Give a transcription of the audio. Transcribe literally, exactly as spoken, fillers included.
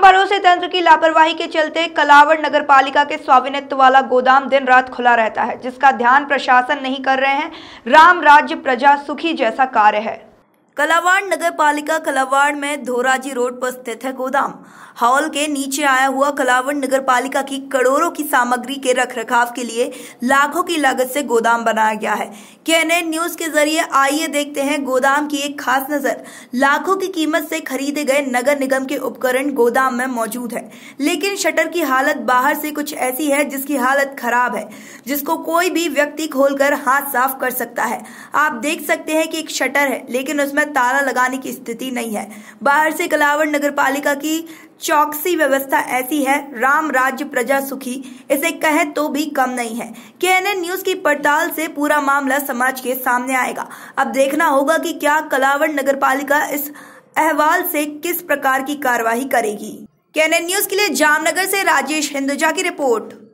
काम भरोसे तंत्र की लापरवाही के चलते कलावाड़ नगर पालिका के स्वामित्व वाला गोदाम दिन रात खुला रहता है, जिसका ध्यान प्रशासन नहीं कर रहे हैं। राम राज्य प्रजा सुखी जैसा कार्य है। कलावाड़ नगर पालिका कलावाड़ में धोराजी रोड पर स्थित है गोदाम। हॉल के नीचे आया हुआ कलावाड़ नगर पालिका की करोड़ों की सामग्री के रखरखाव के लिए लाखों की लागत से गोदाम बनाया गया है। केएनएन न्यूज के जरिए आइए देखते हैं गोदाम की एक खास नजर। लाखों की कीमत से खरीदे गए नगर निगम के उपकरण गोदाम में मौजूद है, लेकिन शटर की हालत बाहर से कुछ ऐसी है जिसकी हालत खराब है, जिसको कोई भी व्यक्ति खोलकर हाथ साफ कर सकता है। आप देख सकते हैं कि एक शटर है, लेकिन उसमें ताला लगाने की स्थिति नहीं है। बाहर से कलावाड़ नगर पालिका की चौकसी व्यवस्था ऐसी है, राम राज्य प्रजा सुखी इसे कहें तो भी कम नहीं है। केएनएन न्यूज की पड़ताल से पूरा मामला समाज के सामने आएगा। अब देखना होगा कि क्या कलावाड़ नगर पालिका इस अहवाल से किस प्रकार की कार्रवाई करेगी। केएनएन न्यूज के लिए जामनगर से राजेश हिंदुजा की रिपोर्ट।